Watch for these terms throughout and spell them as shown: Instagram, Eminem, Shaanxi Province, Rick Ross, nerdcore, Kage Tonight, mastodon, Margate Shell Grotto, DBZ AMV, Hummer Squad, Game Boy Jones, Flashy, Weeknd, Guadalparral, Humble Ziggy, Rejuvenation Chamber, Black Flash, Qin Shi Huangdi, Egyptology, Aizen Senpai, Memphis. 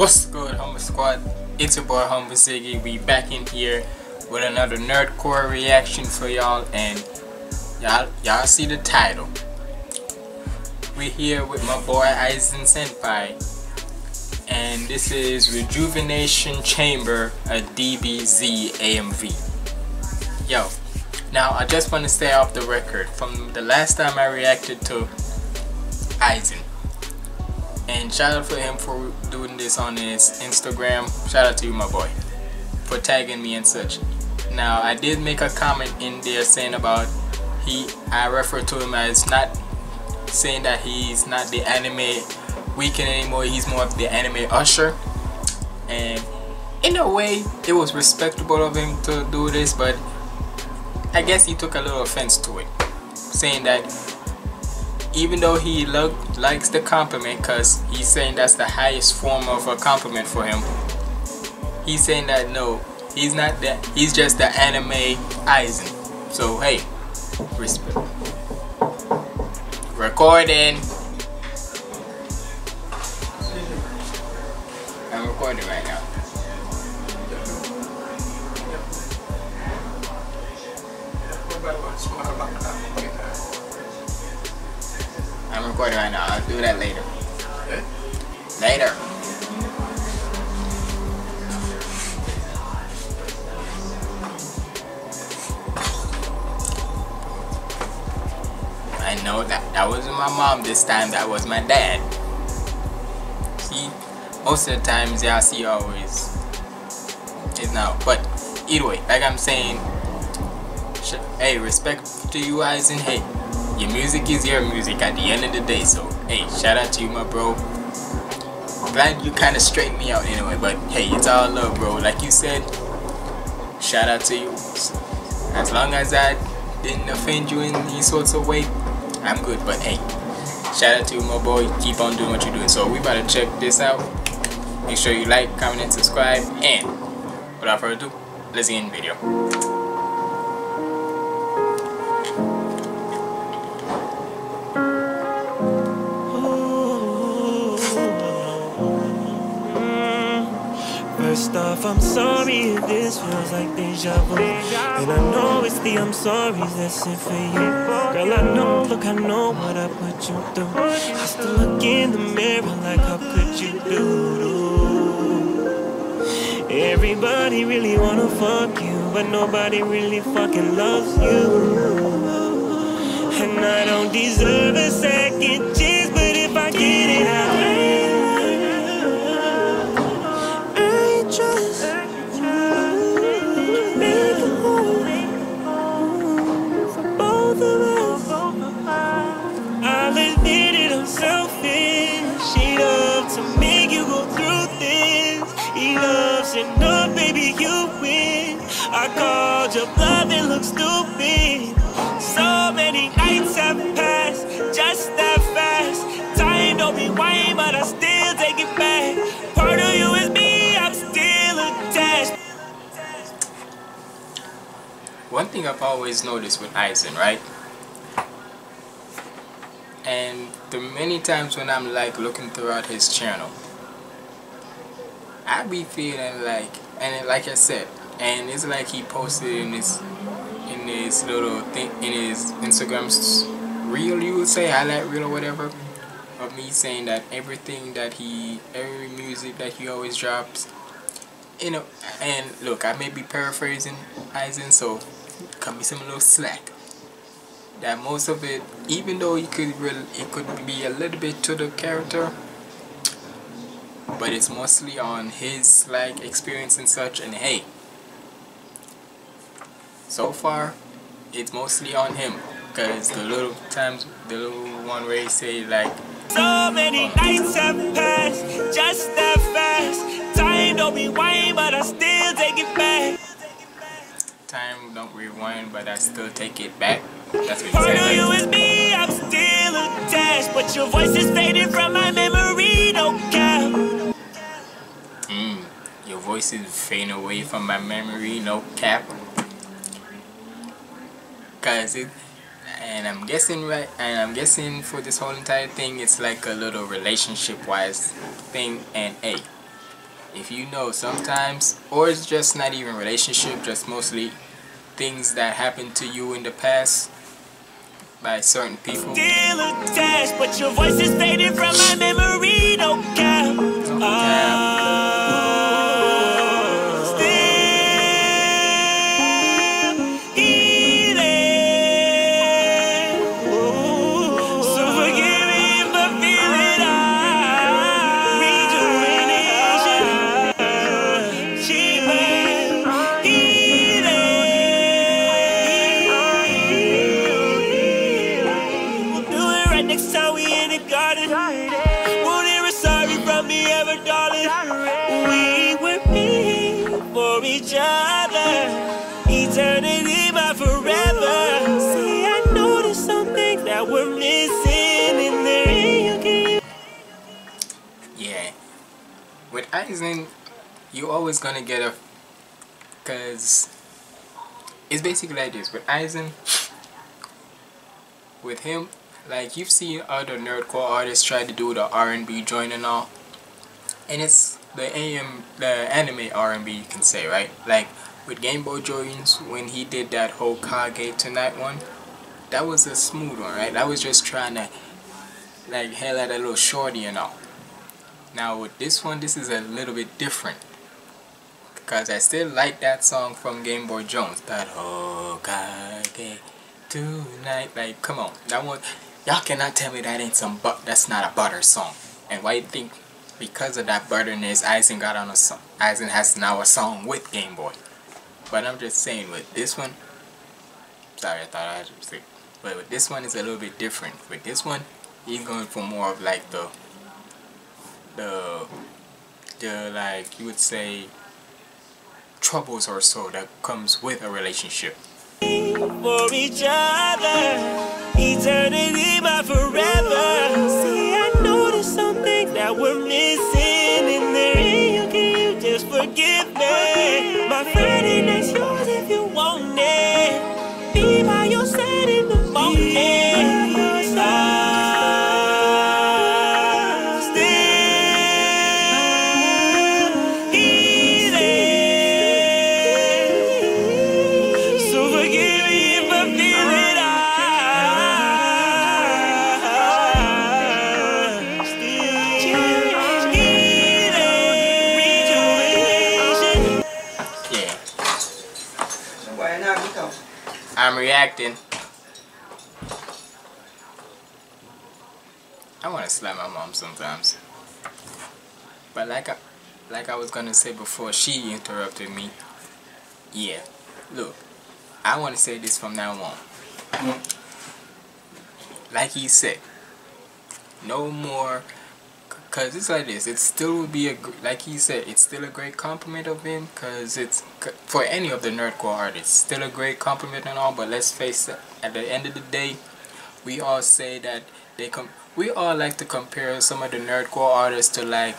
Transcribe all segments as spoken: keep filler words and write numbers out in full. What's good, Hummer Squad? It's your boy Humble Ziggy. We back in here with another nerdcore reaction for y'all, and y'all y'all see the title. We're here with my boy Aizen Senpai, and this is Rejuvenation Chamber, a D B Z A M V. Yo, now I just want to stay off the record from the last time I reacted to Aizen. And shout out for him for doing this on his Instagram. Shout out to you, my boy, for tagging me and such. Now, I did make a comment in there saying about he. I refer to him as not saying that he's not the anime weekend anymore. He's more of the anime usher. And in a way, it was respectable of him to do this, but I guess he took a little offense to it, saying that even though he lo likes the compliment, because he's saying that's the highest form of a compliment for him, he's saying that no, he's not that, he's just the anime Aizen. So hey, respect. Recording. I'm recording right now. I'm recording right now. I'll do that later. Okay. Later. I know that that wasn't my mom this time. That was my dad. See, most of the times y'all see always is now. But either way, like I'm saying, hey, respect to you guys and hey. Your music is your music at the end of the day, so hey, shout out to you, my bro. Glad you kind of straightened me out anyway, but hey, it's all love, bro. Like you said, shout out to you. As long as I didn't offend you in any sorts of way, I'm good, but hey, shout out to you, my boy. Keep on doing what you're doing. So we about to check this out. Make sure you like, comment, and subscribe, and without further ado, let's get in the video. First off, I'm sorry if this feels like deja vu, and I know it's the I'm sorry's that's it for you. Girl, I know, look, I know what I put you through. I still look in the mirror like, how could you do? Everybody really wanna fuck you, but nobody really fucking loves you. And I don't deserve a second chance, but if I get it, I'll up, baby, you win. I called your bluff, it looks stupid. So many nights have passed, just that fast. Time don't rewind, but I still take it back. Part of you is me, I'm still attached. One thing I've always noticed with Aizen, right? And the many times when I'm like looking throughout his channel, I be feeling like, and like I said, and it's like he posted in his, in his little thing, in his Instagram reel, you would say, highlight reel or whatever, of me saying that everything that he, every music that he always drops, you know, and look, I may be paraphrasing Aizen, so cut me some little slack. That most of it, even though he could, it could be a little bit to the character, but it's mostly on his like experience and such, and hey, so far it's mostly on him, because the little times, the little one where he say like, so many nights have passed, just that fast. Time don't rewind, but I still take it back. Time don't rewind, but I still take it back. That's what he said. You is me, I'm still attached, but your voice is faded from my memory, don't care. Mm, your voice is fading away from my memory, no cap. Cause it, and I'm guessing right, and I'm guessing for this whole entire thing, it's like a little relationship-wise thing. And hey, if you know sometimes, or it's just not even relationship, just mostly things that happened to you in the past by certain people. Still attached, but your voice is faded from my memory, no cap. No cap. Still healing. So forgive me for feeling I. Rejuvenation. She was healing. We'll do it right next time we in the garden. Won't hear a sorry from me ever, darling. We were made for each other. Eternity by forever. See, I noticed something that we're missing in the game. Yeah. With Aizen, you always gonna get a... Cause... It's basically like this. With Aizen... With him, like you've seen other nerdcore artists try to do the R and B joint and all. And it's the A M, the anime R and B you can say, right? Like with Game Boy Jones, when he did that whole Kage Tonight one, that was a smooth one, right? That was just trying to like hell at a little shorty and all. Now with this one, this is a little bit different. Because I still like that song from Game Boy Jones. That whole Kage Tonight, like come on, that one, y'all cannot tell me that ain't some but that's not a butter song. And why you think because of that butterness, Aizen got on a song? Aizen has now a song with Game Boy. But I'm just saying with this one, sorry, I thought I was sick. But with this one, it's a little bit different. With this one, he's going for more of like the, the, the like you would say, troubles or so that comes with a relationship. For each other, eternity by forever. See, I noticed something that we're missing in there. Can you just forgive me? My Friday night's yours if you want it. Be by your side in the morning. I'm reacting. I want to slap my mom sometimes. But like I, like I was going to say before she interrupted me. Yeah. Look. I want to say this from now on. Mm-hmm. Like he said. No more. Because it's like this. It still would be a... Like he said, it's still a great compliment of him. Because it's... For any of the nerdcore artists, still a great compliment and all. But let's face it. At the end of the day, we all say that they... Com we all like to compare some of the nerdcore artists to like...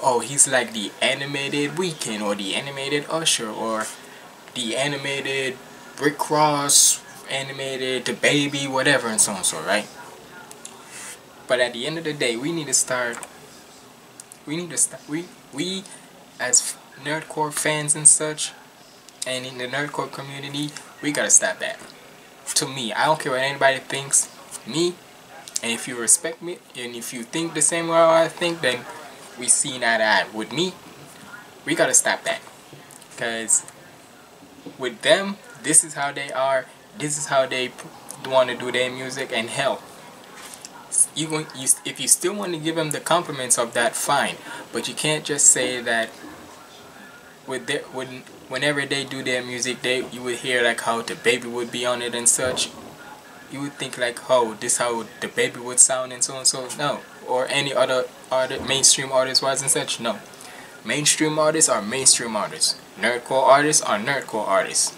Oh, he's like the animated Weeknd. Or the animated Usher. Or the animated Rick Ross. Animated The Baby. Whatever and so on and so, right? But at the end of the day, we need to start... We need to stop. We, we as nerdcore fans and such, and in the nerdcore community, we gotta stop that. To me, I don't care what anybody thinks. Me, and if you respect me, and if you think the same way I think, then we see eye to eye. With me, we gotta stop that. Because with them, this is how they are, this is how they want to do their music, and hell. You, going, you if you still want to give them the compliments of that, fine, but you can't just say that with their, with, whenever they do their music, they you would hear like how the baby would be on it and such. You would think like, oh, this how the baby would sound and so and so. No, or any other art, mainstream artist wise and such. No, mainstream artists are mainstream artists. Nerdcore artists are nerdcore artists.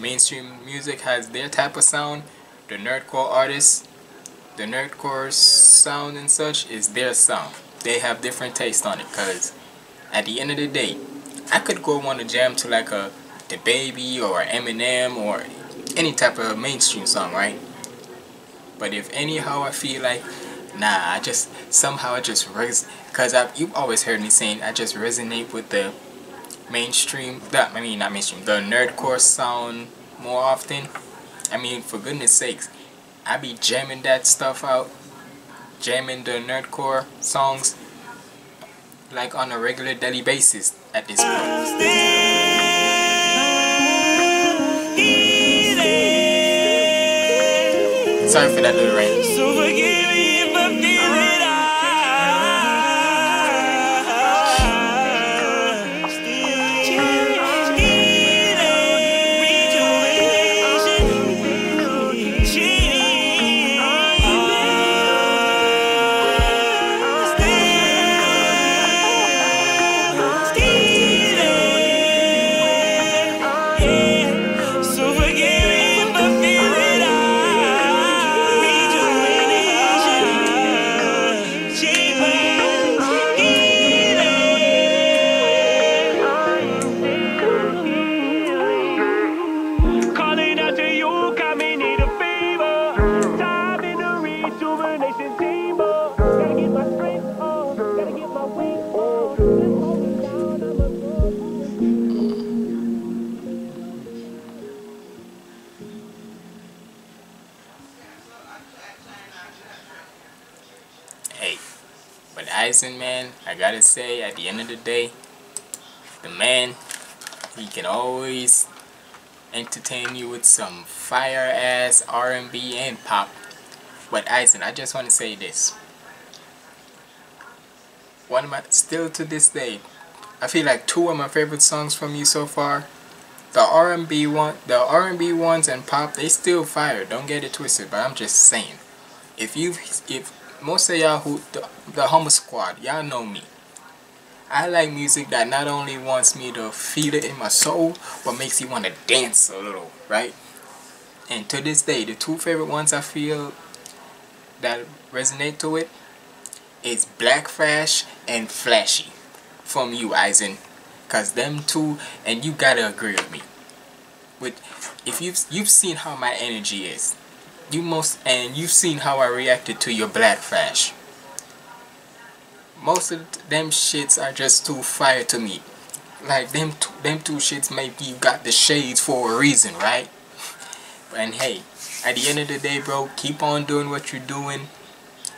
Mainstream music has their type of sound. The nerdcore artists. The nerdcore sound and such is their sound. They have different taste on it, cause at the end of the day, I could go on a jam to like a The Baby or Eminem or any type of mainstream song, right? But if anyhow I feel like Nah, I just, somehow I just, because you've always heard me saying, I just resonate with the mainstream, the, I mean, not mainstream, the nerdcore sound more often. I mean, for goodness sakes, I be jamming that stuff out, jamming the nerdcore songs, like on a regular daily basis at this point. Sorry for that little rant. Aizen, man, I gotta say, at the end of the day, the man, he can always entertain you with some fire ass R and B and pop. But Aizen, I just want to say this, one of my, still to this day, I feel like two of my favorite songs from you so far, the R and B one, the R and B ones and pop, they still fire, don't get it twisted, but I'm just saying, if you, if most of y'all who, the, the Hummer Squad, y'all know me. I like music that not only wants me to feel it in my soul, but makes you want to dance a little, right? And to this day, the two favorite ones I feel that resonate to it is Black Flash and Flashy from you, Aizen. Cause them two, and you gotta agree with me. With, if you've, you've seen how my energy is. You most, and you've seen how I reacted to your Black Flash. Most of them shits are just too fire to me. Like them, two, them two shits make you got the shades for a reason, right? And hey, at the end of the day, bro, keep on doing what you're doing.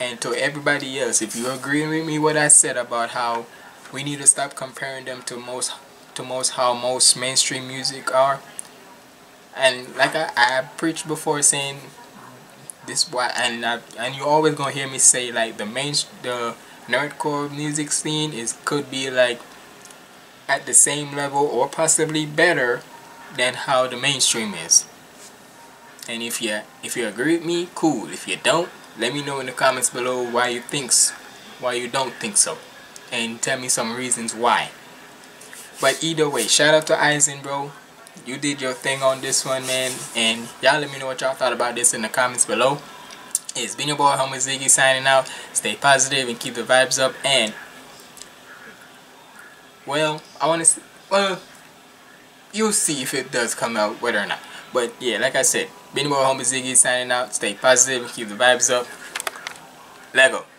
And to everybody else, if you agree with me what I said about how we need to stop comparing them to most, to most how most mainstream music are. And like I, I preached before, saying. This why, and I, and you're always gonna hear me say, like, the main the nerdcore music scene is could be like at the same level or possibly better than how the mainstream is. And if you if you agree with me, cool. If you don't, let me know in the comments below why you thinks why you don't think so, and tell me some reasons why. But either way, shout out to Aizen, bro. You did your thing on this one, man, and y'all let me know what y'all thought about this in the comments below. It's been your boy Humble Ziggy signing out. Stay positive and keep the vibes up. And well, I want to, well, you'll see if it does come out whether or not. But yeah, like I said, been your boy Humble Ziggy signing out. Stay positive and keep the vibes up. Lego.